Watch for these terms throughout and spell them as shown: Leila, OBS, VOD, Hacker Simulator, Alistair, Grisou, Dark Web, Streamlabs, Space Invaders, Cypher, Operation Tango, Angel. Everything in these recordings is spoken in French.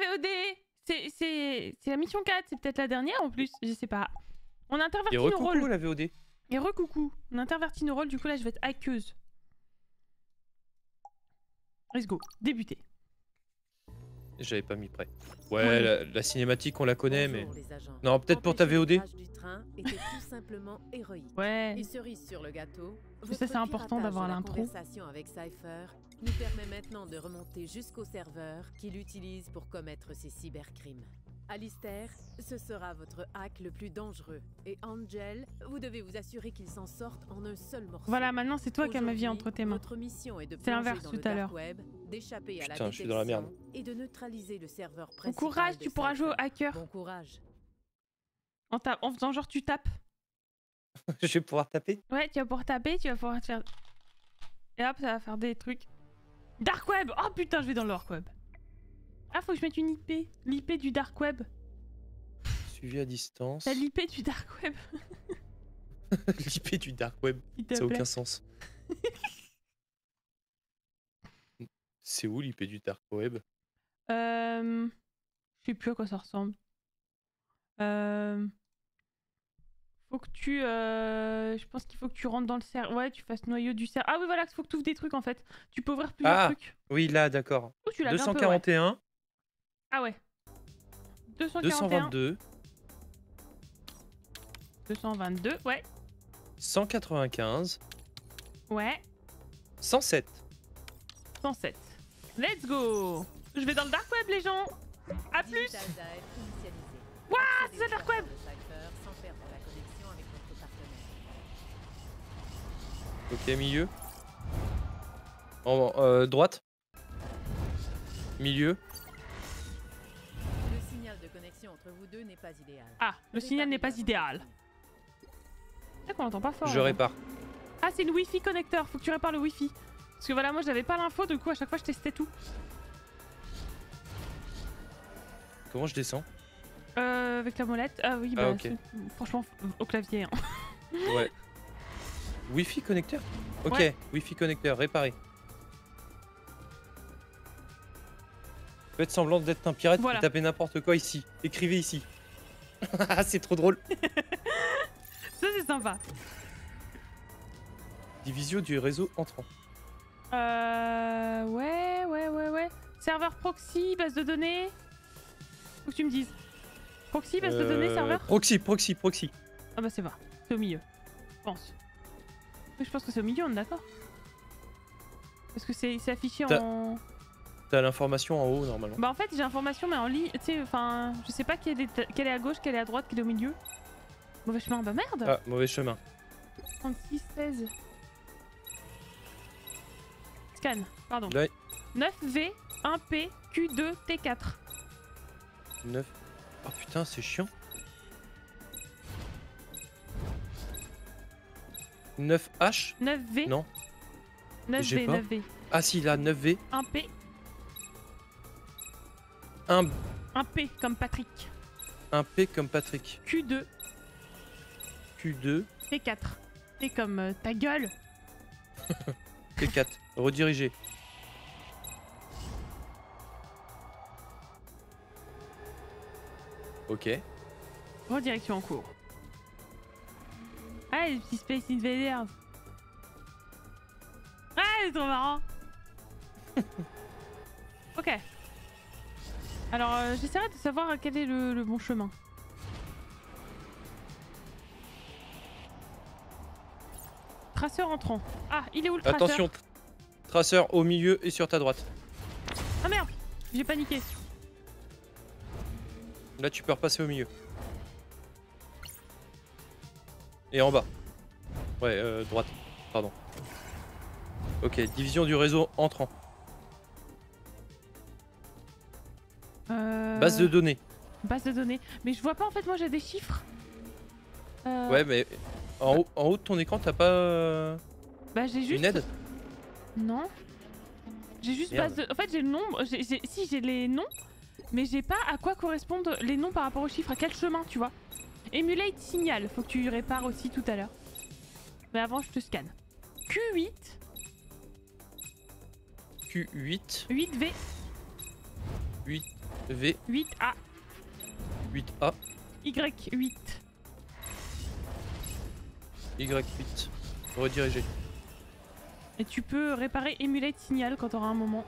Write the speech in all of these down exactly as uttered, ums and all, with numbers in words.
V O D, c'est la mission quatre, c'est peut-être la dernière en plus, je sais pas. On a interverti nos rôles. Et recoucou la V O D. Et recoucou, on a interverti nos rôles, du coup là je vais être hackeuse. Let's go, débuter. J'avais pas mis prêt. Ouais, ouais. La, la cinématique on la connaît. Bonjour, mais... Non, peut-être pour ta V O D. Ouais. Et cerise sur le gâteau, ça c'est important d'avoir l'intro. Avec Cypher nous permet maintenant de remonter jusqu'au serveur qu'il utilise pour commettre ses cybercrimes. Alistair, ce sera votre hack le plus dangereux. Et Angel, vous devez vous assurer qu'il s'en sorte en un seul morceau. Voilà, maintenant c'est toi qui as ma vie entre tes mains. C'est l'inverse tout à l'heure. Putain, je suis dans la merde. Et de neutraliser le serveur principal. Bon courage, tu pourras jouer au hacker. Bon courage. En, en faisant genre tu tapes. Je vais pouvoir taper. Ouais, tu vas pouvoir taper, tu vas pouvoir te faire... Et hop, ça va faire des trucs. Dark Web. Oh putain, je vais dans le Dark Web. Ah, faut que je mette une I P. L'I P du Dark Web. Suivi à distance. T'as l'I P du Dark Web. L'I P du Dark Web. Ça n'a aucun sens. C'est où l'I P du Dark Web? Euh... Je sais plus à quoi ça ressemble. Euh... Faut que tu... Euh... Je pense qu'il faut que tu rentres dans le serveur. Ouais, tu fasses noyau du serveur. Ah oui, voilà, il faut que tu ouvres des trucs en fait. Tu peux ouvrir plusieurs ah, trucs. Ah, oui, là, d'accord. Oh, deux cent quarante et un. Peu, ouais. Ah ouais. deux cent quarante et un. deux cent vingt-deux. deux cent vingt-deux, ouais. cent quatre-vingt-quinze. Ouais. cent sept. cent sept. Let's go. Je vais dans le Dark Web, les gens. A plus. Waouh, c'est le Dark Web. Ok, milieu. En, euh, droite. Milieu. Le signal de connexion entre vous deux n'est pas idéal. Ah, le signal n'est pas idéal. C'est qu'on l'entend pas fort. Je hein. répare. Ah, c'est le Wi-Fi connecteur. Faut que tu répares le Wi-Fi. Parce que voilà, moi j'avais pas l'info, du coup à chaque fois je testais tout. Comment je descends? Euh, avec la molette. Ah oui, bah ah, okay. Franchement, au clavier. Hein. Ouais. Wi-Fi connecteur. Ok, ouais. Wi-Fi connecteur, réparé. Faites semblant d'être un pirate, voilà. Et tapez n'importe quoi ici. Écrivez ici. C'est trop drôle. Ça c'est sympa. Division du réseau entrant. Euh... Ouais, ouais, ouais, ouais. Serveur proxy, base de données. Faut que tu me dises. Proxy, base euh... de données, serveur. Proxy, proxy, proxy. Ah bah c'est vrai, c'est au milieu, je pense. Mais je pense que c'est au milieu, on est d'accord. Parce que c'est affiché en... T'as l'information en haut, normalement. Bah en fait, j'ai l'information, mais en ligne, tu sais, enfin... Je sais pas quelle est, quelle est à gauche, quelle est à droite, quelle est au milieu. Mauvais chemin, bah merde. Ah, mauvais chemin. trente-six, seize... Scan, pardon. Ouais. neuf V, un P, Q deux, T quatre. neuf... Oh putain, c'est chiant. neuf H? neuf V? Non. neuf V, neuf V. Ah si, là, neuf V. un P. un... un P comme Patrick. un P comme Patrick. Q deux. Q deux. T quatre. T comme euh, ta gueule. T quatre. Rediriger. Ok. Redirection en cours. Ah, les petits Space Invaders. Ah, c'est trop marrant. Ok. Alors, euh, j'essaierai de savoir quel est le, le bon chemin. Traceur entrant. Ah, il est où le traceur? Attention. Traceur au milieu et sur ta droite. Ah merde, j'ai paniqué. Là tu peux repasser au milieu. Et en bas. Ouais, euh, droite, pardon. Ok, division du réseau entrant. Euh... Base de données. Base de données. Mais je vois pas en fait, moi j'ai des chiffres. Euh... Ouais, mais en haut, en haut de ton écran t'as pas... Bah j'ai juste... Une aide? Non. J'ai juste base de... En fait j'ai le nombre, j'ai, j'ai... si j'ai les noms, mais j'ai pas à quoi correspondent les noms par rapport aux chiffres, à quel chemin tu vois. Emulate signal, faut que tu répares aussi tout à l'heure. Mais avant je te scanne. Q huit. Q huit. huit V. huit V. huit A. huit A. Y huit. Y huit. Rediriger. Et tu peux réparer Emulate Signal quand t'auras un moment.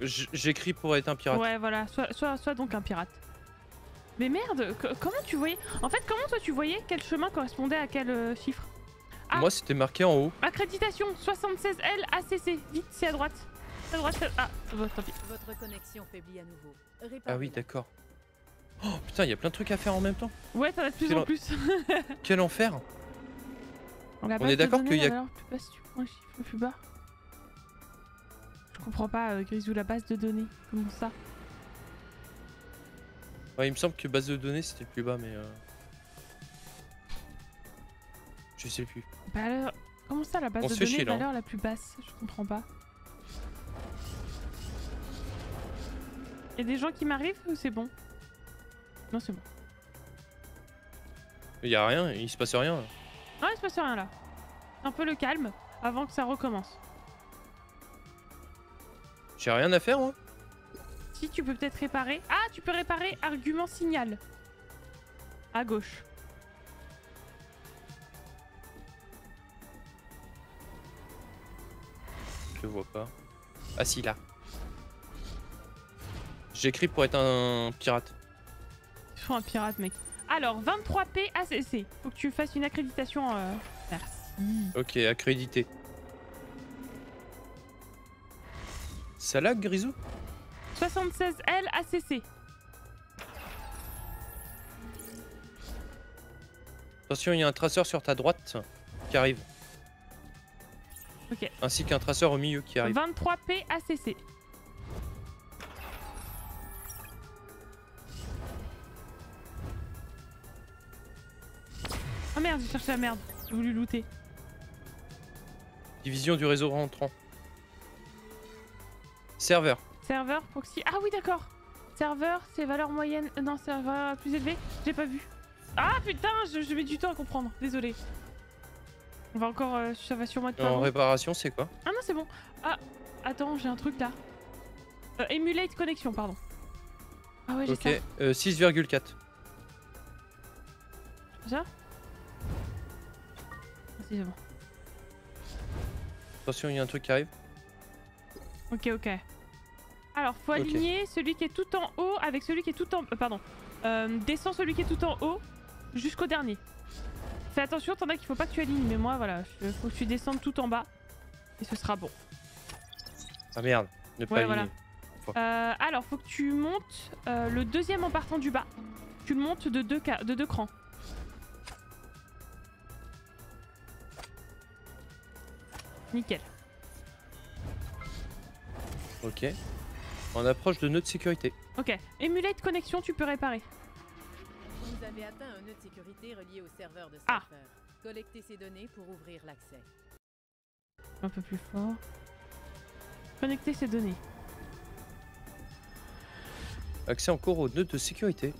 J'écris pour être un pirate. Ouais, voilà. Sois, sois, sois donc un pirate. Mais merde, comment tu voyais... En fait, comment toi tu voyais quel chemin correspondait à quel euh, chiffre? Ah, moi, c'était marqué en haut. Accréditation soixante-seize L A C C. Vite, c'est à droite. À droite, c'est... Ah, bon, tant pis. Votre connexion faiblit à nouveau. Réparez-la. Ah oui, d'accord. Oh, putain, il y a plein de trucs à faire en même temps. Ouais, ça va de plus quel en plus. Quel enfer. On, On est d'accord qu'il y a... Plus bas, si tu prends un chiffre plus bas. Je comprends pas, euh, Grisou, la base de données, comment ça? Ouais, il me semble que base de données c'était le plus bas, mais euh... je sais plus. Bah alors, comment ça la base On de données chier, valeur hein. la plus basse? Je comprends pas. Y'a des gens qui m'arrivent ou c'est bon? Non, c'est bon. Y'a rien, il se passe rien là. Ouais, il se passe rien là. Un peu le calme avant que ça recommence. J'ai rien à faire, moi. Si, tu peux peut-être réparer. Ah, tu peux réparer argument signal. À gauche. Je le vois pas. Ah si, là. J'écris pour être un pirate. Je suis un pirate, mec. Alors, vingt-trois P A C C. Faut que tu fasses une accréditation. Euh... Merci. Ok, accrédité. Ça lag, Grisou? soixante-seize L A C C. Attention, il y a un traceur sur ta droite qui arrive. Ok. Ainsi qu'un traceur au milieu qui arrive. vingt-trois P A C C. Oh merde, j'ai cherché la merde. J'ai voulu looter. Division du réseau rentrant. Serveur. Serveur, proxy. Ah oui, d'accord. Serveur, c'est valeur moyenne. Non, serveur plus élevé. J'ai pas vu. Ah putain, je, je mets du temps à comprendre. Désolé. On va encore. Euh, ça va sûrement être pas en réparation, c'est quoi? Ah non, c'est bon. Ah, attends, j'ai un truc là. Euh, emulate connexion, pardon. Ah ouais, j'ai okay. ça. Ok, euh, six virgule quatre. Ça? Merci, c'est bon. Attention, il y a un truc qui arrive. Ok, ok. Alors, faut aligner okay. celui qui est tout en haut avec celui qui est tout en... Euh, pardon. Euh, descends celui qui est tout en haut jusqu'au dernier. Fais attention, t'en as qu'il faut pas que tu alignes, mais moi, voilà, je... faut que tu descendes tout en bas. Et ce sera bon. Ah merde, ne pas ouais, aligner. Voilà. Euh, alors, faut que tu montes euh, le deuxième en partant du bas. Tu le montes de deux, ca... de deux crans. Nickel. Ok. On approche de nœud de sécurité. Ok. Emulate connexion, tu peux réparer. Vous avez atteint un nœud de sécurité relié au serveur de Cypher. Ah. Collectez ces données pour ouvrir l'accès. Un peu plus fort. Connectez ces données. Accès en cours au nœud de sécurité.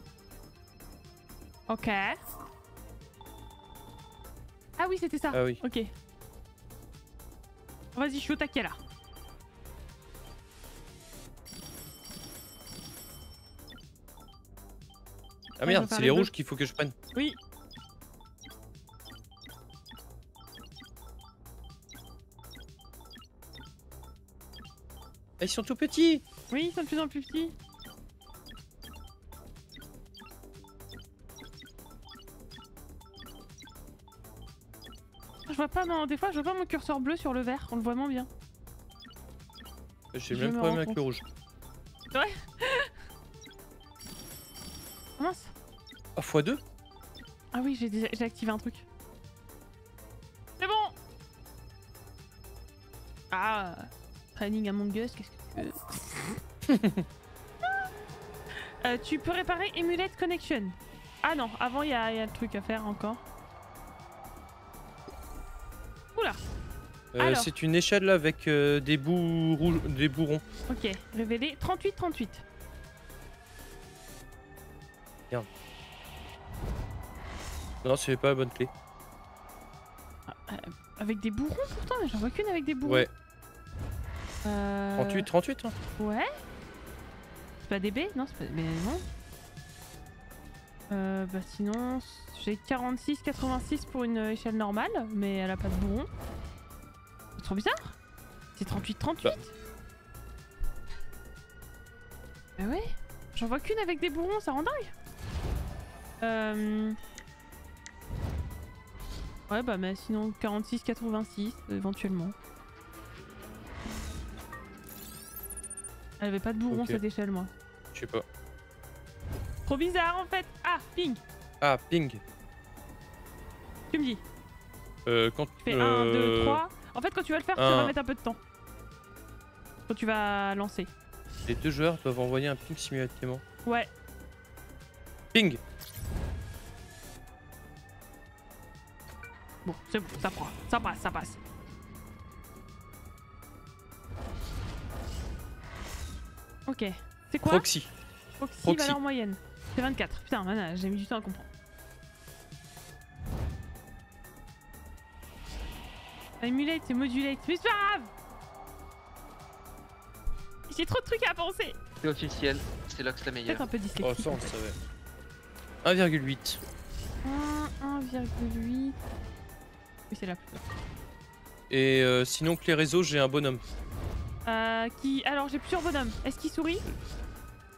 Ok. Ah oui, c'était ça. Ah oui. Ok. Vas-y, je suis au taquet là. Ah merde, c'est les rouges qu'il faut que je prenne. Oui. Ils sont tout petits. Oui, ils sont de plus en plus petits. Je vois pas, non, des fois je vois pas mon curseur bleu sur le vert, on le voit moins bien. J'ai le même problème avec le rouge. Ouais. Mince. Ah, fois deux. Ah oui, j'ai déjà j'ai activé un truc. C'est bon. Ah, training Among Us, qu'est-ce que tu veux? euh, Tu peux réparer Emulate Connection. Ah non, avant il y, y a le truc à faire encore. Oula. Euh, c'est une échelle là avec euh, des bouts rouges, des bouts ronds. Ok, révéler trente-huit trente-huit. Non, c'est pas la bonne clé. Ah, euh... Avec des bourrons pourtant, j'en vois qu'une avec des bourrons. Ouais. Euh... trente-huit, trente-huit hein. Ouais. C'est pas des B? Non, c'est pas des B, non. Euh, bah sinon, j'ai quarante-six, quatre-vingt-six pour une échelle normale, mais elle a pas de bourron. C'est trop bizarre. C'est trente-huit, trente-huit bah. Bah ouais. J'en vois qu'une avec des bourrons, ça rend dingue. Euh... Ouais bah mais sinon quarante-six, quatre-vingt-six éventuellement. Elle avait pas de bourron okay. cette échelle moi. Je sais pas. Trop bizarre en fait. Ah ping. Ah ping. Tu me dis. Euh quand tu fais un, deux, trois. En fait quand tu vas le faire un... ça va mettre un peu de temps. Quand tu vas lancer. Les deux joueurs doivent envoyer un ping simultanément. Ouais. Ping. Bon, c'est bon, ça prend, ça passe, ça passe. Ok, c'est quoi? Proxy. Proxy, Proxy. Valeur moyenne. C'est vingt-quatre, putain, j'ai mis du temps à comprendre. Emulate, c'est modulate, mais c'est pas grave! J'ai trop de trucs à penser! C'est officiel, c'est l'Ox la meilleure. Un peu oh, ça on le savait. un virgule huit. un virgule huit. Oui, c'est là. Et euh, sinon que les réseaux, j'ai un bonhomme. Euh, qui... Alors, j'ai plusieurs bonhommes. Est-ce qu'il sourit?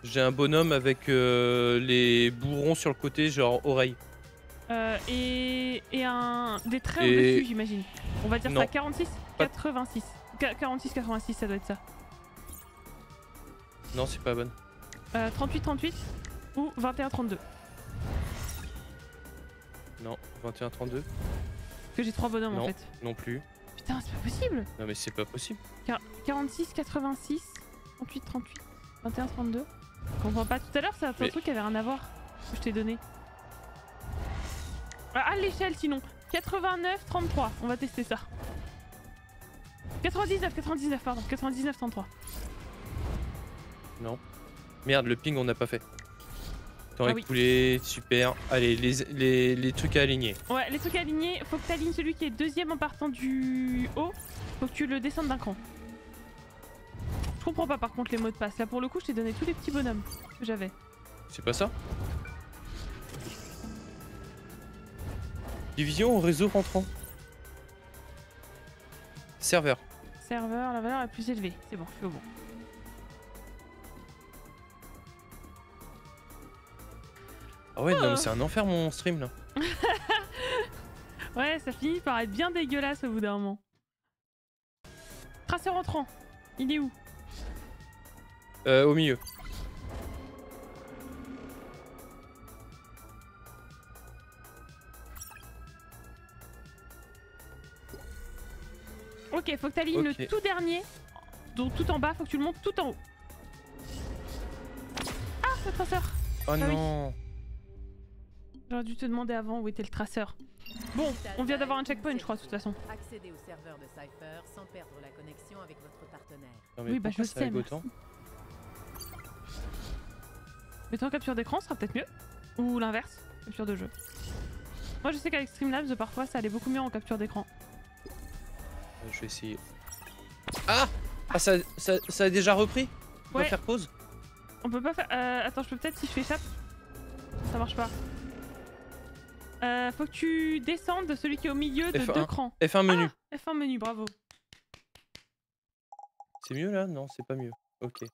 J'ai un bonhomme avec euh, les bourrons sur le côté, genre oreille. Euh, et... et un... des traits et... au-dessus, j'imagine. On va dire non. Ça, quarante-six, quatre-vingt-six. quarante-six, quatre-vingt-six, ça doit être ça. Non, c'est pas bonne. Euh, trente-huit, trente-huit ou vingt et un, trente-deux. Non, vingt et un, trente-deux. Que j'ai trois bonhommes non, en fait. Non plus. Putain, c'est pas possible. Non mais c'est pas possible. quarante-six, quatre-vingt-six, trente-huit, trente-huit, vingt et un, trente-deux. Je comprends pas. Tout à l'heure, c'est un mais... truc qui avait rien à voir. Que je t'ai donné. Ah, l'échelle sinon. quatre-vingt-neuf, trente-trois. On va tester ça. quatre-vingt-dix-neuf, quatre-vingt-dix-neuf, pardon. quatre-vingt-dix-neuf, trente-trois. Non. Merde, le ping on n'a pas fait. Dans ah les oui. poulets, super. Allez, les, les, les trucs à aligner. Ouais, les trucs à aligner, faut que tu alignes celui qui est deuxième en partant du haut. Faut que tu le descendes d'un cran. Je comprends pas par contre les mots de passe. Là pour le coup, je t'ai donné tous les petits bonhommes que j'avais. C'est pas ça? Division au réseau rentrant. Serveur. Serveur, la valeur la plus élevée. C'est bon, je suis au bon. Ah ouais, oh. Non, c'est un enfer mon stream là. Ouais, ça finit par être bien dégueulasse au bout d'un moment. Traceur entrant, il est où? Euh, au milieu. Ok, faut que tu alignes okay. le tout dernier. Donc tout en bas, faut que tu le montes tout en haut. Ah, le traceur. Oh ah, non oui. J'aurais dû te demander avant où était le traceur. Bon, on vient d'avoir un checkpoint, je crois, de toute façon. Accédez au serveur de Cypher sans perdre la connexion avec votre partenaire. Non, mais oui, bah je le sais. Mettons capture d'écran, sera peut-être mieux. Ou l'inverse, capture de jeu. Moi, je sais qu'avec Streamlabs, parfois, ça allait beaucoup mieux en capture d'écran. Je vais essayer. Ah, ah ça, ça, ça a déjà repris? On ouais. peut faire pause? On peut pas faire... Euh, attends, je peux peut-être si je fais échappe. Ça marche pas. Euh, faut que tu descendes de celui qui est au milieu de F un. Deux crans. F un menu. Ah, F un menu, bravo. C'est mieux là? Non, c'est pas mieux. Ok.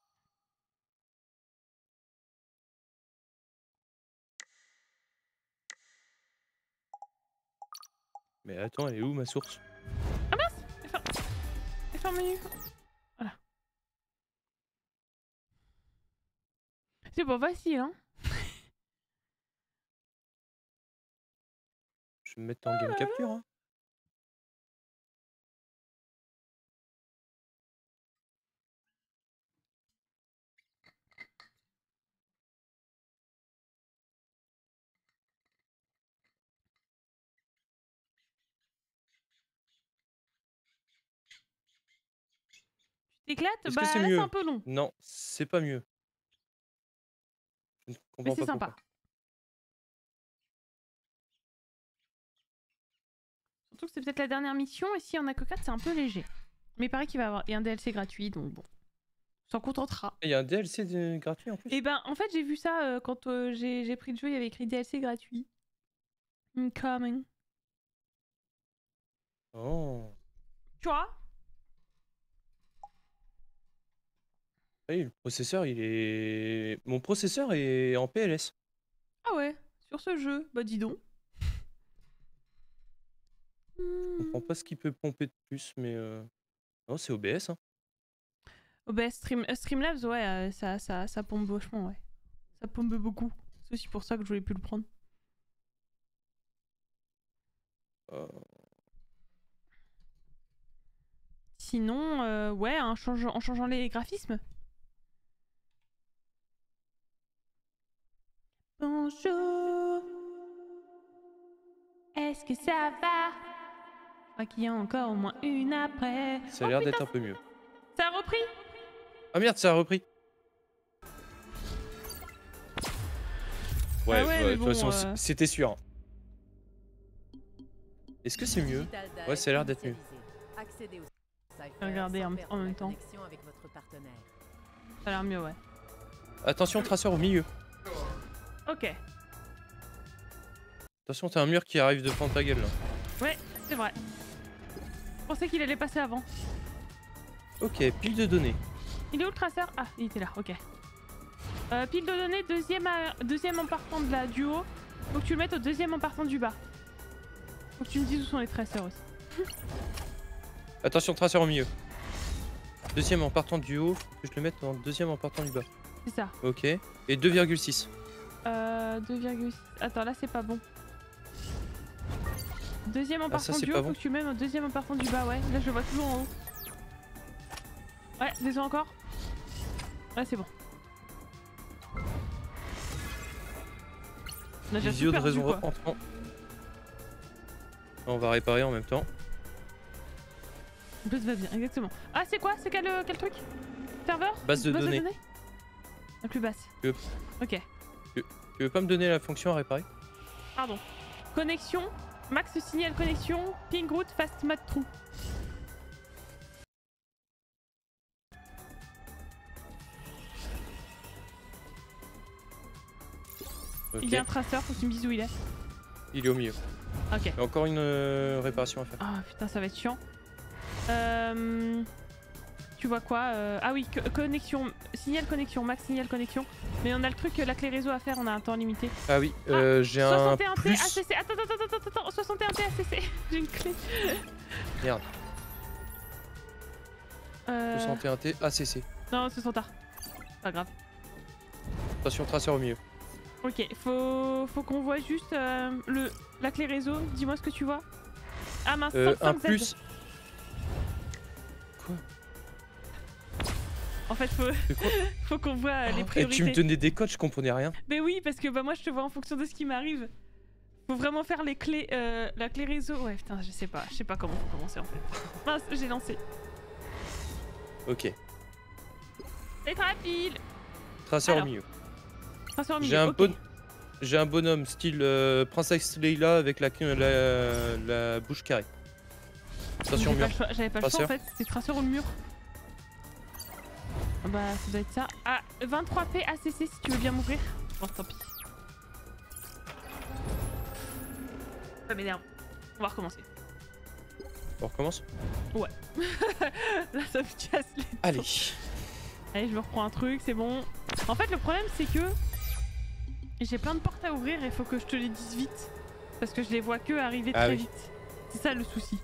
Mais attends, elle est où ma source? Ah mince! F un, F un menu. Voilà. C'est pas facile, hein? Je vais me mettre en game capture. Hein. Tu t'éclates? Bah c'est un peu long. Non, c'est pas mieux. Je ne comprends pas. Mais c'est sympa. surtout que c'est peut-être la dernière mission, et s'il y en a que quatre, c'est un peu léger. Mais pareil qu'il va y avoir et un D L C gratuit, donc bon, on s'en contentera. Il y a un D L C de... gratuit en plus. Eh ben, en fait, j'ai vu ça euh, quand euh, j'ai pris le jeu, il y avait écrit D L C gratuit. Incoming. Oh. Tu vois? Oui, le processeur, il est... Mon processeur est en P L S. Ah ouais, sur ce jeu, bah dis donc. Je comprends pas ce qu'il peut pomper de plus, mais... Euh... Non, c'est O B S, hein. O B S, stream... Streamlabs, ouais, euh, ça, ça, ça pompe vachement, ouais. Ça pompe beaucoup. C'est aussi pour ça que je voulais plus le prendre. Euh... Sinon, euh, ouais, en changeant, en changeant les graphismes. Bonjour. Est-ce que ça va? Je crois qu'il y a encore au moins une après. Ça a oh, l'air d'être un peu mieux. Ça a repris? Ah merde, ça a repris. Ouais, ah ouais euh, de bon, toute façon, euh... c'était sûr. Est-ce que c'est mieux? Ouais, ça a l'air d'être mieux. Regardez en, en même temps. Ça a l'air mieux, ouais. Attention, traceur au milieu. Ok. Attention, t'as un mur qui arrive de devant ta gueule là. Ouais, c'est vrai. Je pensais qu'il allait passer avant. Ok, pile de données. Il est où le traceur? Ah, il était là, ok. Euh, pile de données, deuxième, à, deuxième en partant de la du haut. Faut que tu le mettes au deuxième en partant du bas. Faut que tu me dises où sont les traceurs aussi. Attention, traceur au milieu. Deuxième en partant du haut, faut que je le mette en deuxième en partant du bas. C'est ça. Ok, et deux virgule six. Euh, deux virgule six. Attends, là c'est pas bon. Deuxième en partant ah, ça, du haut, faut bon. que tu mets un deuxième en partant du bas, ouais. Là je le vois toujours en haut. Ouais, descends encore. Ouais, c'est bon. On a déjà tout perdu, quoi. Là, on va réparer en même temps. Tout va bien, exactement. Ah, c'est quoi? C'est quel, quel truc? Serveur? Base de base données. De données la plus basse. Tu veux... Ok. Tu veux... tu veux pas me donner la fonction à réparer? Pardon. Connexion. Max signal connexion, ping route, fast mat trou. Okay. Il y a un traceur, faut que tu me dises où il est. Il est au milieu. Ok. Il y a encore une euh, réparation à faire. Ah oh, putain, ça va être chiant. Euh, tu vois quoi euh, ah oui, connexion, signal connexion, max signal connexion. Mais on a le truc, la clé réseau à faire, on a un temps limité. Ah oui, euh, ah, j'ai un plus. soixante et un T A C C. Attends, attends, attends, attends, soixante et un T A C C. J'ai une clé. Merde. Euh... soixante et un T A C C. Non, soixante A. Pas grave. Attention, traceur au milieu. Ok, faut, faut qu'on voit juste euh, le, la clé réseau. Dis-moi ce que tu vois. Ah mince, euh, un plus. Quoi? En fait, faut, faut qu'on voit les priorités. Et tu me donnais des codes, je comprenais rien. Mais oui, parce que bah moi je te vois en fonction de ce qui m'arrive. Faut vraiment faire les clés, euh, la clé réseau. Ouais, putain, je sais pas, je sais pas comment faut commencer en fait. Mince, j'ai lancé. Ok. C'est très rapide. Traceur alors, au milieu. Traceur au milieu. J'ai un, okay. bon... un bonhomme style euh, princesse Leila avec la, la, la bouche carrée. Traceur au mur. J'avais pas le choix en fait, c'était traceur au mur. Bah ça doit être ça. Ah, vingt-trois P A C C si tu veux bien m'ouvrir. Bon tant pis. Ça m'énerve. On va recommencer. On recommence? Ouais. Là ça me casse les dents. Allez. Allez je me reprends un truc, c'est bon. En fait le problème c'est que j'ai plein de portes à ouvrir et faut que je te les dise vite. Parce que je les vois que arriver ah, très oui. vite. C'est ça le souci.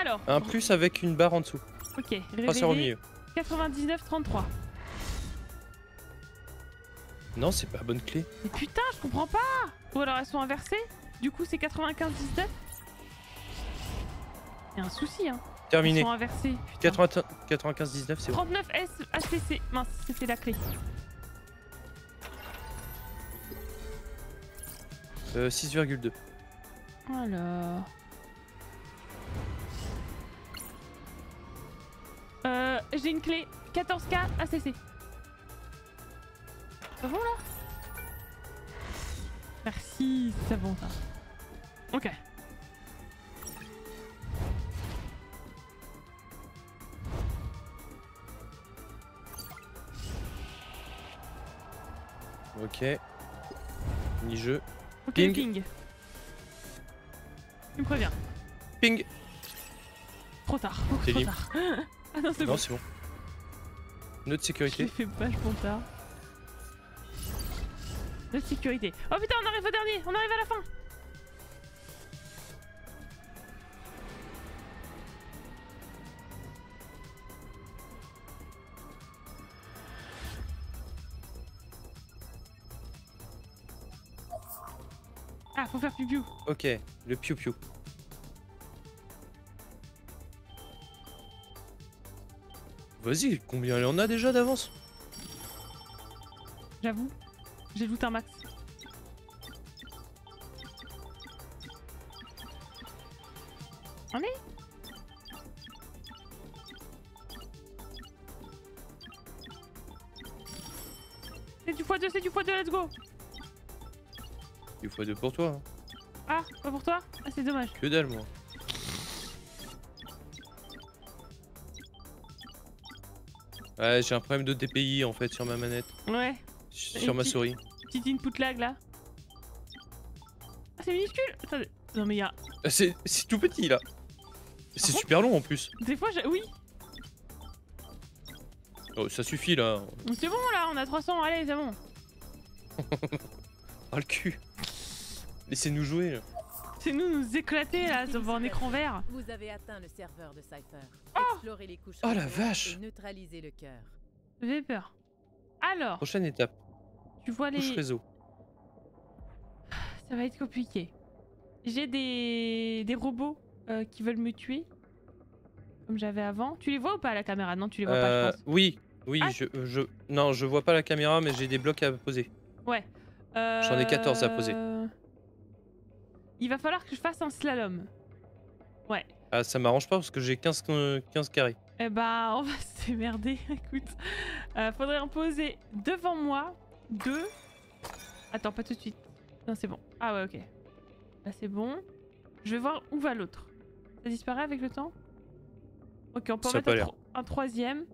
Alors. Un plus avec une barre en dessous. Ok, réveiller. Au milieu. quatre-vingt-dix-neuf trente-trois. Non, c'est pas la bonne clé. Mais putain, je comprends pas. Ou alors elles sont inversées. Du coup, c'est quatre-vingt-quinze dix-neuf. Y'a un souci, hein. Terminé. Elles sont inversées. quatre-vingt-quinze dix-neuf, c'est bon. trente-neuf S A C C. Mince, c'était la clé. Euh, six virgule deux. Alors... Euh, j'ai une clé quatorze K A C C. Ça va là? Merci, c'est bon ça. Ok. Ok. Mini-jeu. Ok, ping. ping. Tu me préviens. Ping. Trop tard. Oh, trop libre. tard. Ah non, c'est bon. Non, c'est bon. Note sécurité. J'ai fait pas, je compte tard. Note sécurité. Oh putain, on arrive au dernier. On arrive à la fin. Ah, faut faire piou-piou. Ok, le piou-piou. Vas-y, combien il en a déjà d'avance? J'avoue, j'ai loot un max. Allez. C'est du fois deux, c'est du fois deux, let's go. Du fois deux pour toi. Hein. Ah, pas pour toi? Ah, c'est dommage. Que dalle, moi. Ouais, j'ai un problème de D P I en fait sur ma manette. Ouais. Sur ma souris. Petite input lag là. Ah, c'est minuscule. Attendez. Non, mais y'a. C'est tout petit là. C'est super long en plus. Des fois, j'ai. Oui. Oh, ça suffit là. C'est bon là, on a trois cents. Allez, c'est bon. Ah, le cul. Laissez-nous jouer là. Laissez-nous nous éclater là devant un écran vert. Vous avez atteint le serveur de Cypher. Oh, explorez les couches. Oh la vache. Neutralisez le cœur. J'ai peur. Alors. Prochaine étape. Tu vois les. Couche réseau. Ça va être compliqué. J'ai des des robots euh, qui veulent me tuer. Comme j'avais avant. Tu les vois ou pas à la caméra? Non, tu les vois euh, pas. Je pense. Oui, oui. Ah. Je je non, je vois pas la caméra, mais j'ai des blocs à poser. Ouais. Euh... J'en ai quatorze à poser. Il va falloir que je fasse un slalom. Ouais. Ah, ça m'arrange pas parce que j'ai quinze, quinze carrés. Eh bah, on va se démerder. Écoute, euh, faudrait en poser devant moi deux. Attends, pas tout de suite. Non, c'est bon. Ah ouais, ok. Là, c'est bon. Je vais voir où va l'autre. Ça disparaît avec le temps? Ok, on peut en mettre un, tro un troisième.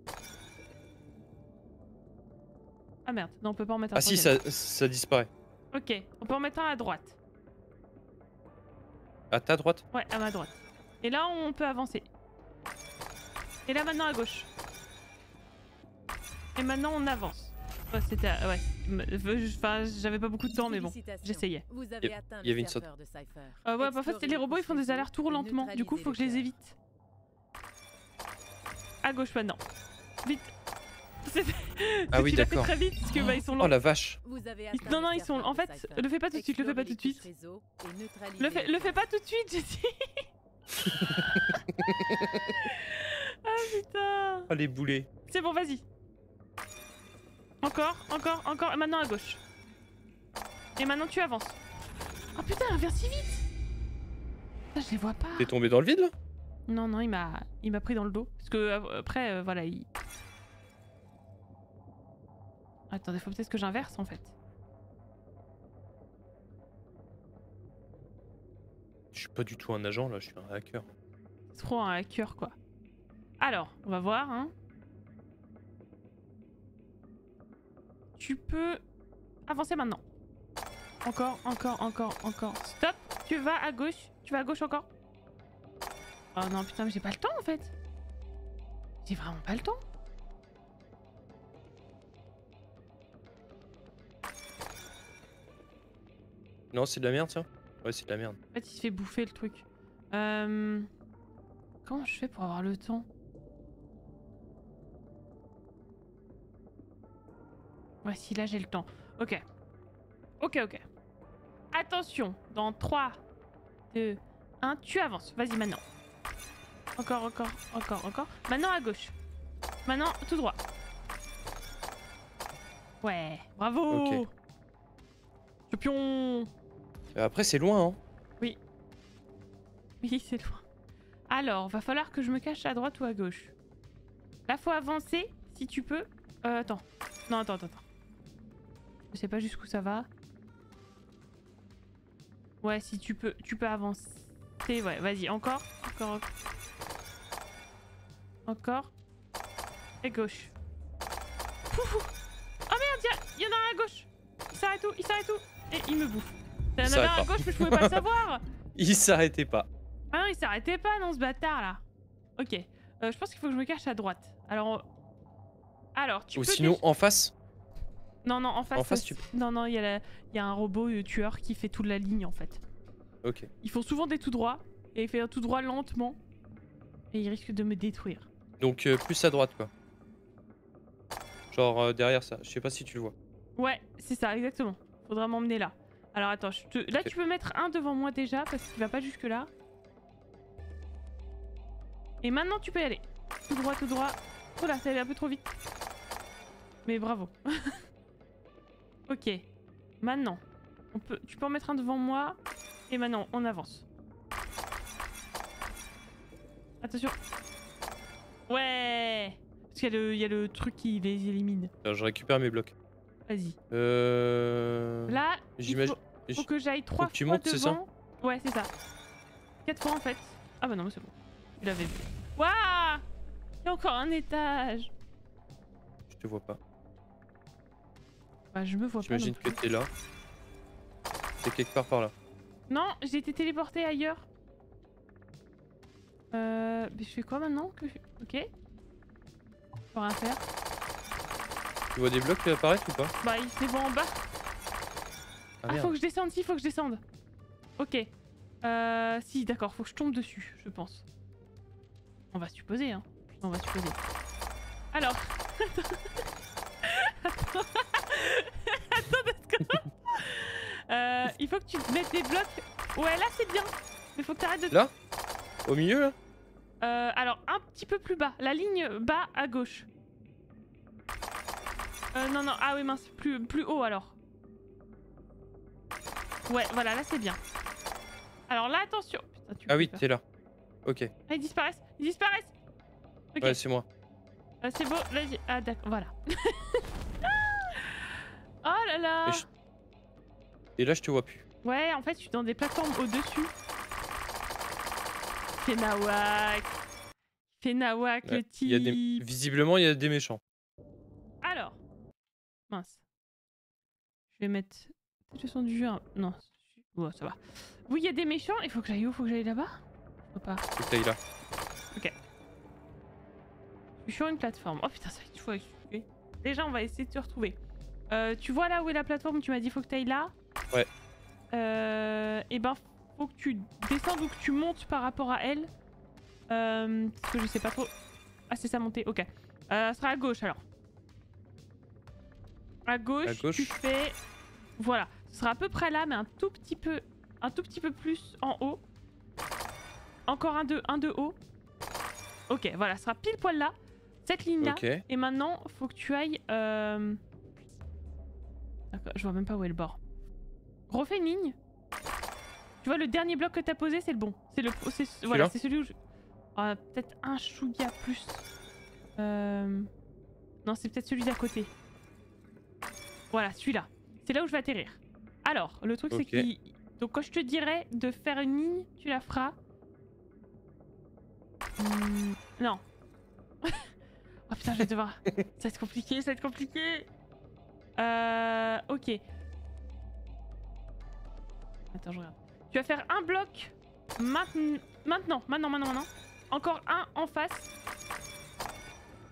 Ah merde, non, on peut pas en mettre un. Ah si, ça, ça disparaît. Ok, on peut en mettre un à droite. À ta droite? Ouais, à ma droite. Et là, on peut avancer. Et là, maintenant, à gauche. Et maintenant, on avance. Oh, c'était... À... Ouais. Enfin, j'avais pas beaucoup de temps, mais bon, j'essayais. Il y avait une sorte... Euh, ouais, parfois, les robots, ils font des allers-retours lentement. Du coup, faut que je les évite. À gauche, maintenant. Vite. Ah oui, d'accord. Très vite parce que bah, ils sont longs. Oh la vache. Ils... Non non, ils sont longs. En fait, le fais pas tout de suite, le fais pas tout de suite. Le fais, le fais pas tout de suite, j'ai dit. Ah putain. Oh les boulets. C'est bon, vas-y. Encore, encore, encore. Et maintenant à gauche. Et maintenant tu avances. Oh putain, il revient si vite. Putain, je les vois pas. T'es tombé dans le vide là? Non non, il m'a, il m'a pris dans le dos parce que après euh, voilà, il. Attendez, faut peut-être que j'inverse en fait. Je suis pas du tout un agent là, je suis un hacker. C'est trop un hacker quoi. Alors, on va voir hein. Tu peux avancer maintenant. Encore, encore, encore, encore. Stop, tu vas à gauche, tu vas à gauche encore. Oh non putain, mais j'ai pas le temps en fait. J'ai vraiment pas le temps. Non, c'est de la merde, tiens. Ouais, c'est de la merde. En fait, il se fait bouffer le truc. Euh... Comment je fais pour avoir le temps? Ouais, si, là, j'ai le temps. Ok. Ok, ok. Attention, dans trois, deux, un, tu avances. Vas-y, maintenant. Encore, encore, encore, encore. Maintenant, à gauche. Maintenant, tout droit. Ouais, bravo. Ok. Pion. Après c'est loin hein. Oui. Oui c'est loin. Alors va falloir que je me cache à droite ou à gauche. Là faut avancer si tu peux. Euh, attends. Non attends attends attends. Je sais pas jusqu'où ça va. Ouais si tu peux. Tu peux avancer. Ouais vas-y encore. Encore. Encore. Et gauche. Pouf. Oh merde y'a y en a un à gauche. s'arrête où? Il s'arrête où? Et il me bouffe. C'est un navire à gauche mais je pouvais pas le savoir. Il s'arrêtait pas. Ah non, il s'arrêtait pas, non, ce bâtard là. Ok, euh, je pense qu'il faut que je me cache à droite. Alors, on... alors tu Ou peux... Ou sinon, en face? Non, non, en face. En face tu... Non, non, il y, la... y a un robot euh, tueur qui fait toute la ligne en fait. Ok. Ils font souvent des tout droits, et ils font tout droit lentement, et ils risquent de me détruire. Donc euh, plus à droite quoi. Genre euh, derrière ça, je sais pas si tu le vois. Ouais, c'est ça, exactement. Faudra m'emmener là. Alors attends, je te... là okay. tu peux mettre un devant moi déjà, parce qu'il va pas jusque là. Et maintenant tu peux y aller. Tout droit, tout droit. Oh là, ça allait un peu trop vite. Mais bravo. Ok. Maintenant, on peut... tu peux en mettre un devant moi. Et maintenant, on avance. Attention. Ouais. Parce qu'il y, y a le truc qui les élimine. Alors, je récupère mes blocs. Vas-y. Euh... Là, il faut, faut que j'aille trois fois tu montes, devant. Ça ouais, c'est ça. Quatre fois en fait. Ah bah non, mais c'est bon. Tu l'avais vu. Waouh! Il y a encore un étage. Je te vois pas. Bah je me vois pas. J'imagine que t'es là. T'es quelque part par là. Non, j'ai été téléporté ailleurs. Euh... Mais je fais quoi maintenant que je... Ok. Je peux rien faire. Tu vois des blocs qui apparaissent ou pas? Bah ils se voient en bas. Ah, ah faut que je descende, si faut que je descende. Ok. Euh... Si d'accord, faut que je tombe dessus, je pense. On va supposer hein. On va supposer. Alors... Attends... Attends... Attends deux secondes. Euh, il faut que tu mettes des blocs. Ouais, là c'est bien. Mais faut que t'arrêtes de... Là? Au milieu là? Euh, alors un petit peu plus bas. La ligne bas à gauche. Euh, non, non. Ah oui, mince. Plus, plus haut alors. Ouais, voilà, là c'est bien. Alors là, attention. Putain, tu ah oui, t'es là. Ok. Ah, ils disparaissent. Ils disparaissent. Okay. Ouais, c'est moi. Euh, c'est beau. Là, ah d'accord, voilà. Oh là là. Et là, je te vois plus. Ouais, en fait, je suis dans des plateformes au-dessus. Fais nawak. Fais nawak, ouais, le type. Y a des... Visiblement, il y a des méchants. Alors. Mince. Je vais mettre... Je sens du jeu... Hein. Non. Bon, ça va. Oui, il y a des méchants. Il faut que j'aille où? Faut que j'aille là-bas? Faut pas. Faut que t'ailles là. Ok. Je suis sur une plateforme. Oh putain, ça va être chouette. Déjà, on va essayer de te retrouver. Euh, tu vois là où est la plateforme? Tu m'as dit faut que t'ailles là. Ouais. Euh, et ben faut que tu descendes ou que tu montes par rapport à elle. Euh, parce que je sais pas trop. Ah c'est ça monter, ok. Euh, ça sera à gauche alors. À gauche, à gauche. Tu fais. Voilà, ce sera à peu près là, mais un tout petit peu, un tout petit peu plus en haut. Encore un de, un de haut. Ok, voilà, ce sera pile poil là, cette ligne là. Okay. Et maintenant faut que tu ailles. Euh... D'accord, je vois même pas où est le bord. Refais une ligne. Tu vois, le dernier bloc que t'as posé, c'est le bon. C'est le, c'est voilà, c'est celui où je... Oh, peut-être un chouïa plus. Euh... Non, c'est peut-être celui d'à côté. Voilà, celui-là. C'est là où je vais atterrir. Alors, le truc, okay. c'est qu'il... Donc, quand je te dirais de faire une ligne, tu la feras. Hum... Non. Oh putain, je vais devoir... Ça va être compliqué, ça va être compliqué. Euh... Ok. Attends, je regarde. Tu vas faire un bloc maintenant, maintenant, maintenant, maintenant. Encore un en face.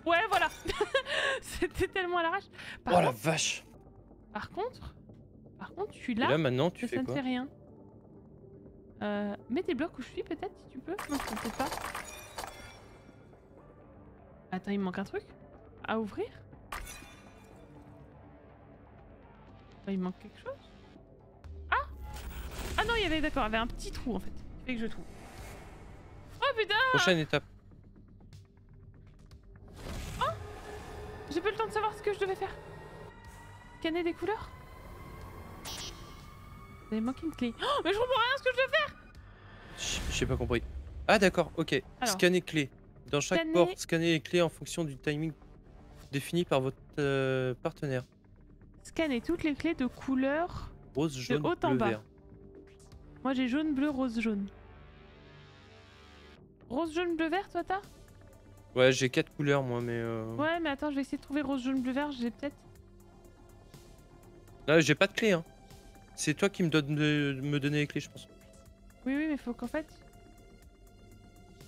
Ouais, voilà. C'était tellement à l'arrache. Oh contre, la vache. Par contre, par contre, je suis là. Et là maintenant, tu fais ça quoi? Ça ne fait rien. Euh, mets tes blocs où je suis peut-être si tu peux. Non, je ne sais pas. Attends, il me manque un truc à ouvrir. Attends, il me manque quelque chose. Ah non, il y avait d'accord, il y avait un petit trou en fait. Il fait que je trouve. Oh putain! Prochaine étape. Oh! J'ai pas le temps de savoir ce que je devais faire. Scanner des couleurs? Il manque une clé. Oh, mais je comprends rien à ce que je dois faire! J'ai pas compris. Ah d'accord, ok. Alors, scanner clé. Dans chaque scanner... porte, scanner les clés en fonction du timing défini par votre euh, partenaire. Scanner toutes les clés de couleur rose, jaune, de haut en bas. Vert. Moi j'ai jaune, bleu, rose, jaune. Rose, jaune, bleu, vert, toi t'as? Ouais, j'ai quatre couleurs moi, mais euh... Ouais, mais attends, je vais essayer de trouver rose, jaune, bleu, vert, j'ai peut-être... Ah, j'ai pas de clé, hein. C'est toi qui me donne de me donner les clés, je pense. Oui, oui, mais faut qu'en fait...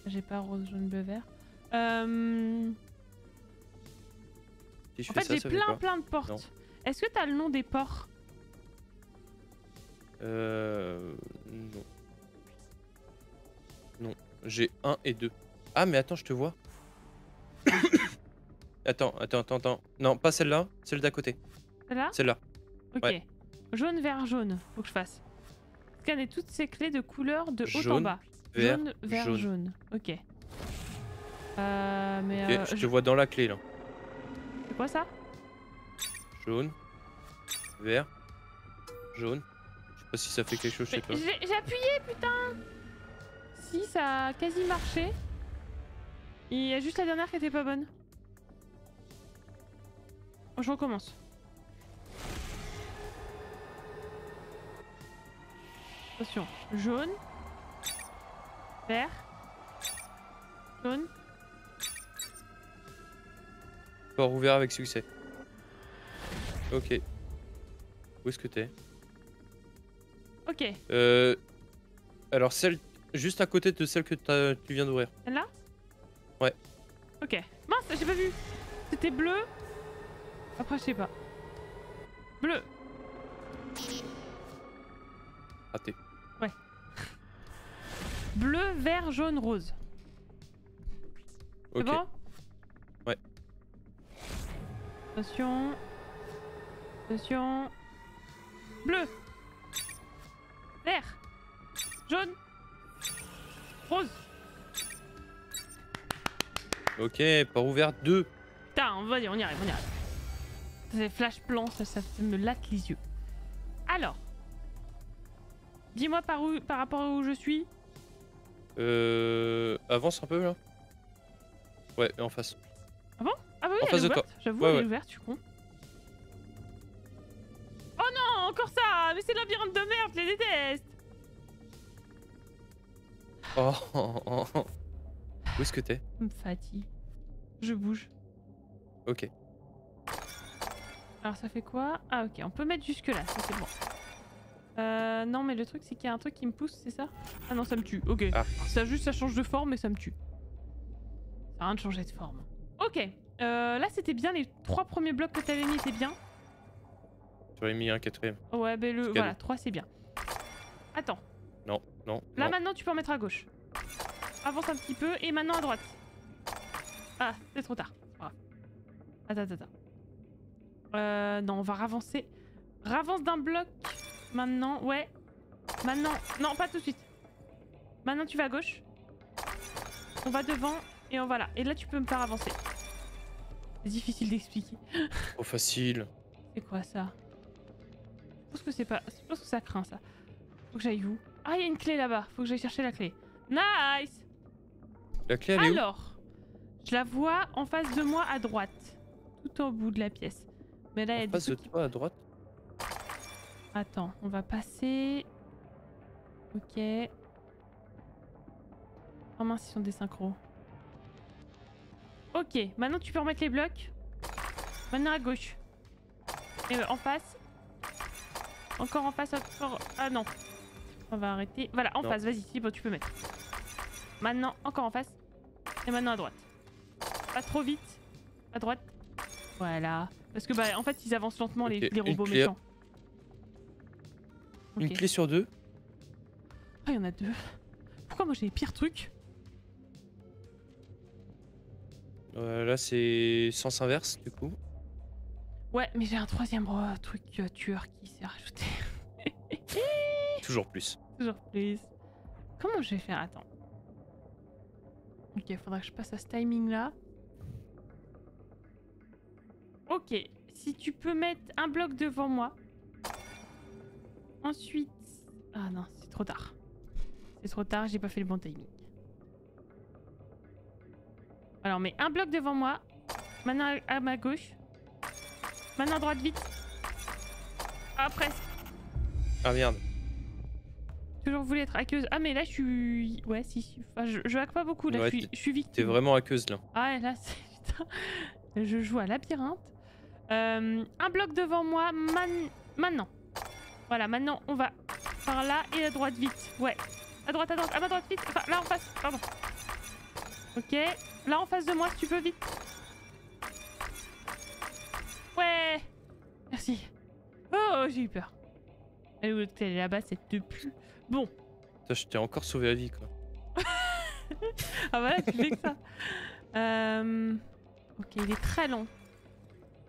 J'ai pas rose, jaune, bleu, vert. Euh... Si en fait, fait j'ai plein plein de portes. Est-ce que t'as le nom des ports? Euh... Non. Non, j'ai un et deux. Ah, mais attends, je te vois. Attends, attends, attends, attends. Non, pas celle-là, celle d'à côté. Celle-là? Celle-là. Ok. Ouais. Jaune, vert, jaune, faut que je fasse. Scanner toutes ces clés de couleur de haut jaune, en bas. Vert, jaune, vert, jaune. jaune. Ok. Euh, mais okay euh, je te je... vois dans la clé, là. C'est quoi, ça? Jaune, vert, jaune. Je sais pas si ça fait quelque chose, je sais pas. J'ai appuyé, putain! Si, ça a quasi marché. Il y a juste la dernière qui était pas bonne. Je recommence. Attention, jaune, vert, jaune. Port ouvert avec succès. Ok. Où est-ce que t'es? Ok. Euh, alors celle juste à côté de celle que t'as, tu viens d'ouvrir. Celle-là? Ouais. Ok. Mince, j'ai pas vu. C'était bleu. Après, je sais pas. Bleu. Raté. Ouais. Bleu, vert, jaune, rose. Ok. C'est bon? Ouais. Attention. Attention. Bleu. Vert. Jaune. Rose. Ok, port ouvert deux. Putain, vas-y, on y arrive, on y arrive. Ces flash plans, ça, ça me latte les yeux. Alors. Dis-moi par où, par rapport à où je suis. Euh... Avance un peu, là. Ouais, en face. Ah bon? Ah bah oui, en elle face est ouverte, j'avoue, ouais, elle ouais. est ouverte, tu con. Oh non, encore ça! Mais c'est le labyrinthe de merde, je les déteste! Oh, oh, oh, oh. Où est-ce que t'es? Je me fatigue. Je bouge. Ok. Alors ça fait quoi? Ah ok, on peut mettre jusque là, ça c'est bon. Euh, non mais le truc c'est qu'il y a un truc qui me pousse, c'est ça? Ah non, ça me tue, ok. Ah. Ça juste ça change de forme et ça me tue. Ça sert à rien de changer de forme. Ok, euh, là c'était bien, les trois premiers blocs que t'avais mis c'est bien. Tu avais mis un quatrième. Ouais, ben le... voilà, trois c'est bien. Attends. Non, non. Là non. Maintenant tu peux en mettre à gauche. Avance un petit peu et maintenant à droite. Ah, c'est trop tard. Voilà. Attends, attends, attends. Euh, non, on va ravancer. Ravance d'un bloc. Maintenant, ouais. Maintenant, non, pas tout de suite. Maintenant, tu vas à gauche. On va devant et on va là. Et là, tu peux me faire avancer. C'est difficile d'expliquer. Oh, facile. C'est quoi ça? Je pense que c'est pas. Je pense que ça craint ça. Faut que j'aille où? Ah, il y a une clé là-bas. Faut que j'aille chercher la clé. Nice. La clé, elle est où? Alors, je la vois en face de moi à droite, tout au bout de la pièce. Mais là, elle passe de toi à droite. Attends, on va passer. Ok. Oh mince, ils sont des synchros. Ok, maintenant tu peux remettre les blocs. Maintenant à gauche. Et euh, en face. Encore en face. Encore... Ah non. On va arrêter. Voilà, en non. face, vas-y, bon, tu peux mettre. Maintenant, encore en face. Et maintenant à droite. Pas trop vite. À droite. Voilà. Parce que bah en fait ils avancent lentement okay. les, les robots une méchants. Une okay. clé sur deux. Ah il y en a deux. Pourquoi moi j'ai les pires trucs? euh, Là c'est sens inverse du coup. Ouais mais j'ai un troisième euh, truc euh, tueur qui s'est rajouté. Toujours plus. Toujours plus. Comment je vais faire? Attends. Ok, faudra que je passe à ce timing là. Ok, si tu peux mettre un bloc devant moi. Ensuite... Ah non, c'est trop tard. C'est trop tard, j'ai pas fait le bon timing. Alors, mets un bloc devant moi. Maintenant à ma gauche. Maintenant à droite, vite. Ah, presque. Ah merde. Toujours voulu être hackeuse. Ah mais là, je suis... Ouais, si, si. Enfin, je, je hack pas beaucoup, là, ouais, je, suis, je suis victime. T'es vraiment hackeuse, là. Ah ouais, là, c'est... Putain. Je joue à labyrinthe. Euh, un bloc devant moi, man... Maintenant. Voilà, maintenant on va par là et à droite vite. Ouais. À droite, à droite, à ma droite vite. Enfin, là en face. Pardon. Ok. Là en face de moi si tu peux vite. Ouais. Merci. Oh, j'ai eu peur. Elle est où t'es là-bas, cette de pute. Bon. Putain, je t'ai encore sauvé la vie quoi. Ah voilà, tu fais que ça. Euh... Ok, il est très long.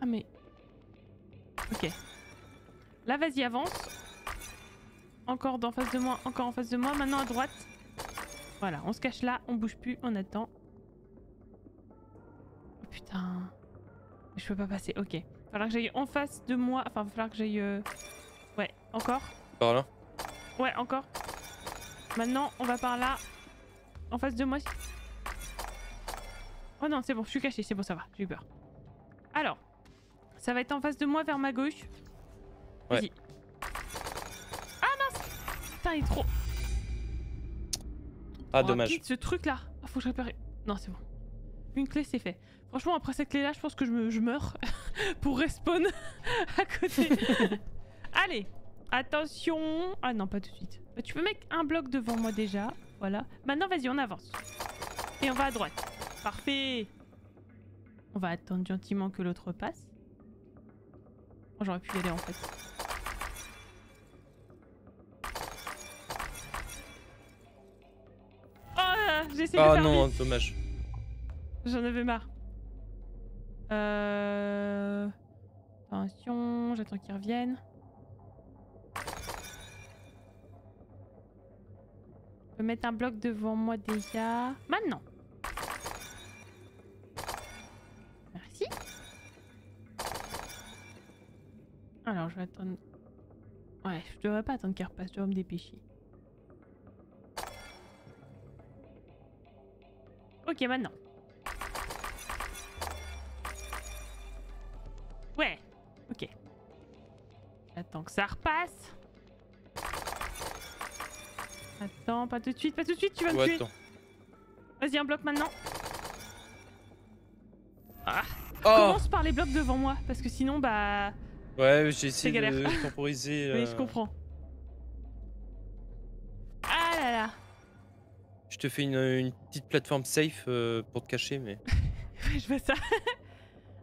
Ah mais... Ok. Là, vas-y, avance. Encore en face de moi, encore en face de moi. Maintenant à droite. Voilà, on se cache là, on bouge plus, on attend. Oh, putain. Je peux pas passer, ok. Il va falloir que j'aille en face de moi. Enfin, il va falloir que j'aille... Euh... Ouais, encore. Par là. Ouais, encore. Maintenant, on va par là. En face de moi. Oh non, c'est bon, je suis caché, c'est bon, ça va, j'ai eu peur. Alors, ça va être en face de moi vers ma gauche. Ouais. Ah mince! Putain, il est trop. Ah, oh, dommage. Quitte ce truc là. Ah, faut que je récupère. Non, c'est bon. Une clé, c'est fait. Franchement, après cette clé là, je pense que je, me... je meurs pour respawn à côté. Allez, attention. Ah non, pas tout de suite. Tu peux mettre un bloc devant moi déjà. Voilà. Maintenant, vas-y, on avance. Et on va à droite. Parfait. On va attendre gentiment que l'autre passe. Oh, j'aurais pu y aller en fait. Oh, j'ai essayé de faire non, vite. Dommage. J'en avais marre. Euh... Attention, j'attends qu'il revienne. Je peux mettre un bloc devant moi déjà. Maintenant. Merci. Alors je vais attendre... Ouais, je devrais pas attendre qu'il repasse, je dois me dépêcher. Ok, maintenant. Ouais, ok. J'attends que ça repasse. Attends, pas tout de suite, pas tout de suite, tu vas me tuer. Vas-y, un bloc maintenant. Ah. Oh. Commence par les blocs devant moi, parce que sinon, bah... Ouais, j'ai essayé de temporiser. Euh... Oui, je comprends. Ah là là. Je te fais une, une petite plateforme safe euh, pour te cacher, mais... Ouais, je veux ça.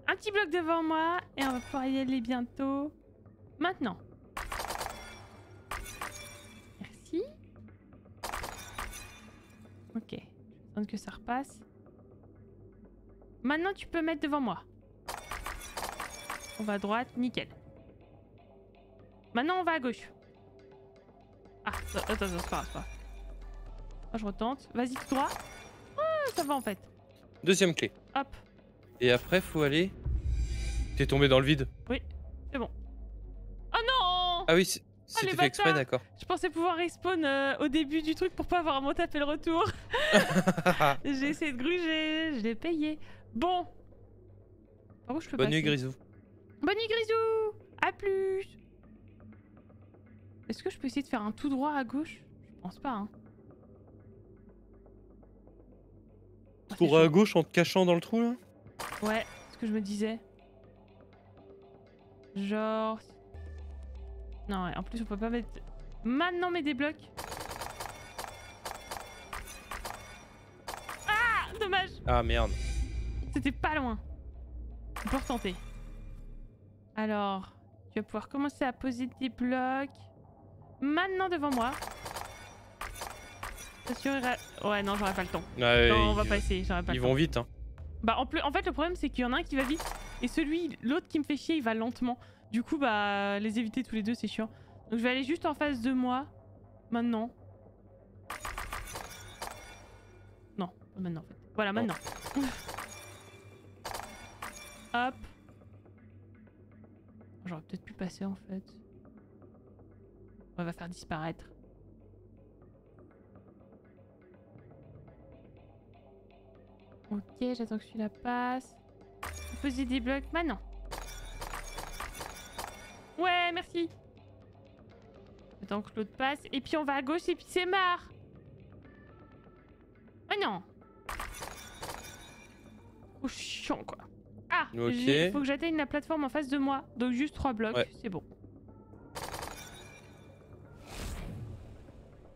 Un petit bloc devant moi, et on va pouvoir y aller bientôt. Maintenant. Merci. Ok, je vais attendre que ça repasse. Maintenant, tu peux mettre devant moi. On va à droite, nickel. Maintenant, on va à gauche. Ah, attends, attends, c'est pas grave. Je retente. Vas-y, tout droit. Ah, ça va en fait. Deuxième clé. Hop. Et après, faut aller. T'es tombé dans le vide. Oui, c'est bon. Oh non! Ah oui, c'est ah, fait exprès, d'accord. Je pensais pouvoir respawn euh, au début du truc pour pas avoir à m'en taper le retour. J'ai essayé de gruger, je l'ai payé. Bon. Par où je peux Bonne passer. Nuit, Grisou. Bonne nuit, Grisou! A plus! Est-ce que je peux essayer de faire un tout droit à gauche? Je pense pas, hein. Tu cours à gauche en te cachant dans le trou, là? Ouais, c'est ce que je me disais. Genre... Non, ouais, en plus, on peut pas mettre... Maintenant, mets des blocs! Ah! Dommage! Ah, merde. C'était pas loin. On peut retenter. Alors, tu vas pouvoir commencer à poser des blocs. Maintenant devant moi. T'assureras... Ouais, non, j'aurai pas le temps. Ah ouais, non, on va pas essayer, j'aurai pas le temps. Ils vont vite, hein. Bah, en, plus, en fait, le problème, c'est qu'il y en a un qui va vite. Et celui, l'autre qui me fait chier, il va lentement. Du coup, bah, les éviter tous les deux, c'est chiant. Donc, je vais aller juste en face de moi. Maintenant. Non, pas maintenant, en fait. Voilà, maintenant. Oh. Hop. J'aurais peut-être pu passer en fait. On va faire disparaître. Ok, j'attends que celui-là passe. On peut poser des blocs maintenant. Ouais, merci. J'attends que l'autre passe. Et puis on va à gauche et puis c'est marre. Oh non. Oh chiant quoi. Ah, okay. Il faut que j'atteigne la plateforme en face de moi. Donc juste trois blocs, ouais. C'est bon.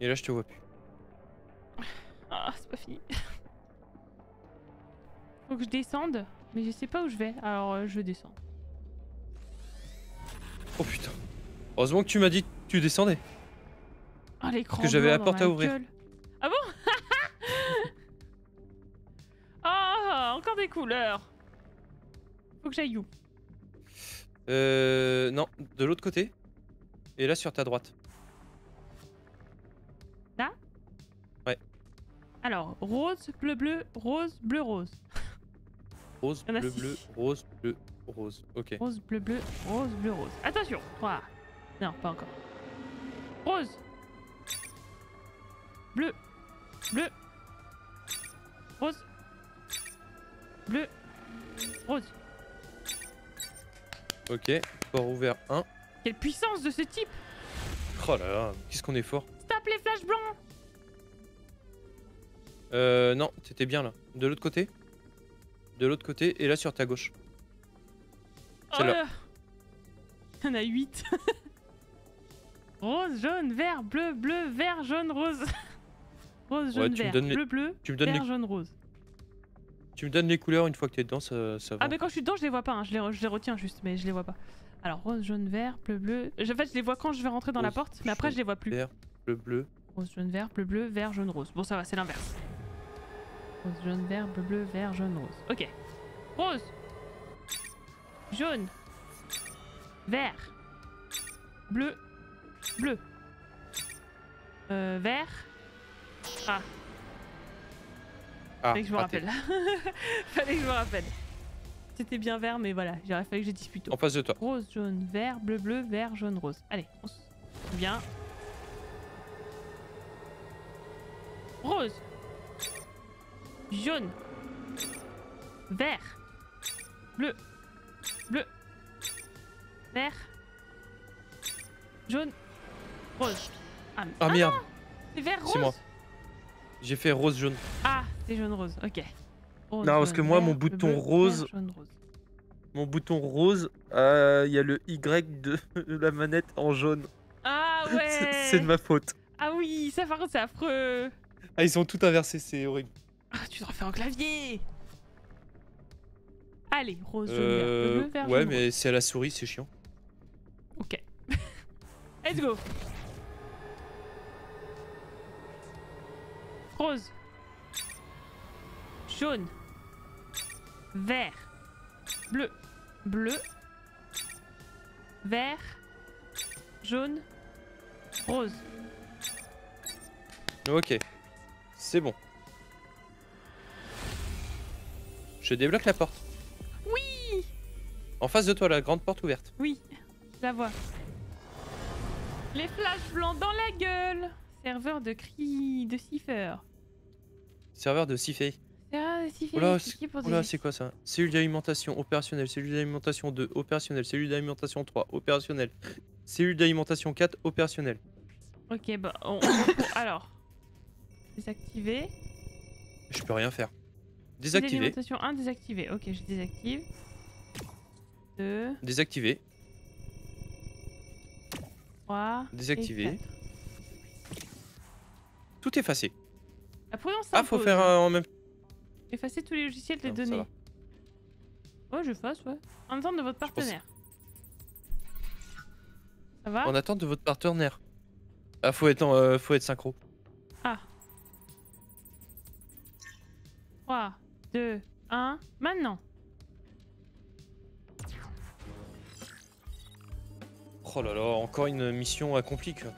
Et là, je te vois plus. Ah, c'est pas fini. Faut que je descende, mais je sais pas où je vais, alors euh, je descends. Oh putain. Heureusement que tu m'as dit que tu descendais. Ah, l'écran. Parce que j'avais la porte à ouvrir. Gueule. Ah bon? Oh, encore des couleurs. Faut que j'aille où? Euh. Non, de l'autre côté. Et là, sur ta droite. Là? Ouais. Alors, rose, bleu, bleu, rose, bleu, rose. Rose, bleu, bleu, rose, bleu, rose. Ok. Rose, bleu, bleu, rose, bleu, rose. Attention! Ah. Non, pas encore. Rose! Bleu! Bleu! Rose! Bleu! Rose! Ok, port ouvert un. Quelle puissance de ce type! Oh là là, qu'est-ce qu'on est fort! Stop les flashs blancs! Euh, non, t'étais bien là. De l'autre côté? De l'autre côté, et là sur ta gauche. Oh là! Il y en a huit. Rose, jaune, vert, bleu, bleu, vert, jaune, rose. Rose, jaune, ouais, vert, bleu, les... bleu, tu me donnes vert, les... jaune, rose. Tu me donnes les couleurs une fois que t'es dedans, ça, ça va. Ah mais quand je suis dedans, je les vois pas, hein. je, les re... je les retiens juste, mais je les vois pas. Alors rose, jaune, vert, bleu, bleu... En fait, je les vois quand je vais rentrer dans rose, la porte, mais après jaune, je les vois plus. Vert, bleu, bleu. Rose, jaune, vert, bleu, bleu, vert, jaune, rose. Bon ça va, c'est l'inverse. Rose, jaune, vert, bleu, bleu, vert, jaune, rose. Ok. Rose. Jaune. Vert. Bleu. Bleu. Euh, vert. Ah. ah fallait que je me rappelle. Fallait que je me rappelle. C'était bien vert, mais voilà, il aurait fallu que je dise plus tôt. En face de toi. Rose, jaune, vert, bleu, bleu, vert, jaune, rose. Allez, on se bien. Rose. Jaune. Vert. Bleu. Bleu. Vert. Jaune. Rose. Ah, ah merde. C'est vert rose. C'est moi. J'ai fait rose jaune. Ah, c'est jaune rose. Ok. Rose, non, parce que moi vert, mon bouton bleu, rose, vert, jaune, rose. Mon bouton rose, il euh, y a le Y de la manette en jaune. Ah ouais. C'est de ma faute. Ah oui, ça par contre c'est affreux. Ah, ils ont tout inversé, c'est horrible. Ah, tu dois faire un clavier. Allez, rose euh, jaune, bleu, vert, ouais, jaune. Ouais, mais c'est à la souris, c'est chiant. Ok. Let's go. Rose, jaune, vert, bleu, bleu, vert, jaune, rose. Ok, c'est bon. Je débloque la porte. Oui. En face de toi, la grande porte ouverte. Oui, je la vois. Les flashs blancs dans la gueule. Serveur de cri de Cypher. Serveur de Cypher. Serveur de Cypher. Oh là, c'est quoi ça? Cellule d'alimentation opérationnelle, cellule d'alimentation deux, opérationnelle, cellule d'alimentation trois, opérationnelle, cellule d'alimentation quatre, opérationnelle. Ok, bah, on, on alors, désactiver. Je peux rien faire. Désactiver. Alimentation un, désactiver. Ok, je désactive. deux. Désactiver. trois. Désactiver. Tout effacé. La prudence s'impose. Ah, faut faire euh, en même temps. Effacer tous les logiciels des données. Ouais, je fasse, ouais. En attente de votre partenaire. Ça va? En attente de votre partenaire. Ah, faut être, en, euh, faut être synchro. Ah. trois, deux, un, maintenant. Oh là là, encore une mission accomplie, quoi.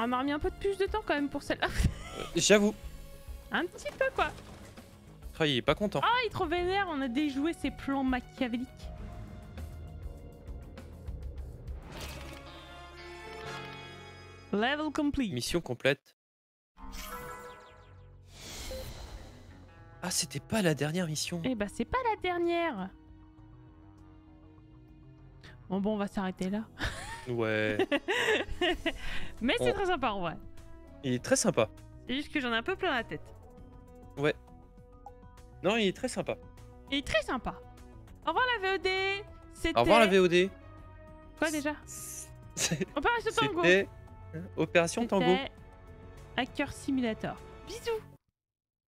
On m'a remis un peu de plus de temps quand même pour celle-là. euh, J'avoue. Un petit peu quoi. Ah, il est pas content. Ah, il est trop vénère, on a déjoué ses plans machiavéliques. Level complete. Mission complète. Ah, c'était pas la dernière mission. Eh bah, c'est pas la dernière. Bon, bon, on va s'arrêter là. Ouais. Mais c'est on... très sympa en vrai. Il est très sympa. C'est juste que j'en ai un peu plein la tête. Ouais. Non, il est très sympa. Il est très sympa. Au revoir la V O D. C'était... Au revoir la V O D. Quoi déjà? Opération Tango. Opération Tango. Hacker Simulator. Bisous!